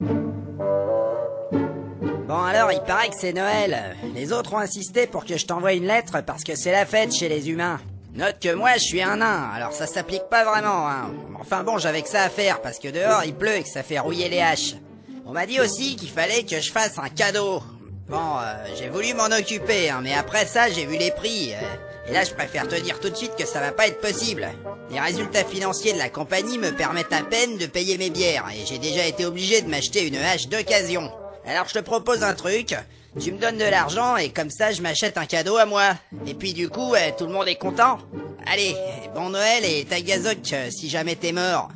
Bon alors, il paraît que c'est Noël. Les autres ont insisté pour que je t'envoie une lettre parce que c'est la fête chez les humains. Note que moi, je suis un nain, alors ça s'applique pas vraiment, hein. Enfin bon, j'avais que ça à faire parce que dehors, il pleut et que ça fait rouiller les haches. On m'a dit aussi qu'il fallait que je fasse un cadeau. Bon, j'ai voulu m'en occuper, hein, mais après ça, j'ai vu les prix. Et là, je préfère te dire tout de suite que ça va pas être possible. Les résultats financiers de la compagnie me permettent à peine de payer mes bières, et j'ai déjà été obligé de m'acheter une hache d'occasion. Alors je te propose un truc, tu me donnes de l'argent et comme ça je m'achète un cadeau à moi. Et puis du coup, tout le monde est content. Allez, bon Noël et ta gazoc si jamais t'es mort.